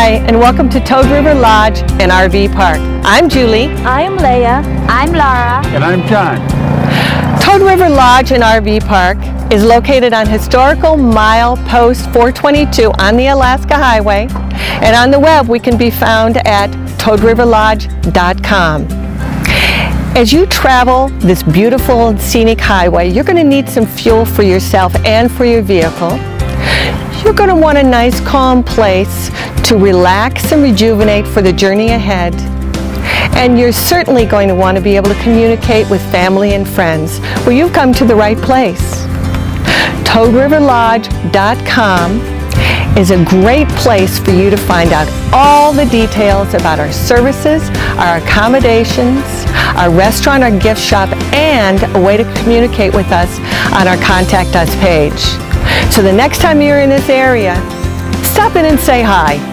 Hi, and welcome to Toad River Lodge and RV Park. I'm Julie. I am Leah. I'm Laura. And I'm John. Toad River Lodge and RV Park is located on historical mile post 422 on the Alaska Highway, and on the web we can be found at toadriverlodge.com. As you travel this beautiful and scenic highway, you're going to need some fuel for yourself and for your vehicle. You're going to want a nice calm place to relax and rejuvenate for the journey ahead. And you're certainly going to want to be able to communicate with family and friends. Well, you've come to the right place. ToadRiverLodge.com is a great place for you to find out all the details about our services, our accommodations, our restaurant, our gift shop, and a way to communicate with us on our Contact Us page. So the next time you're in this area, stop in and say hi.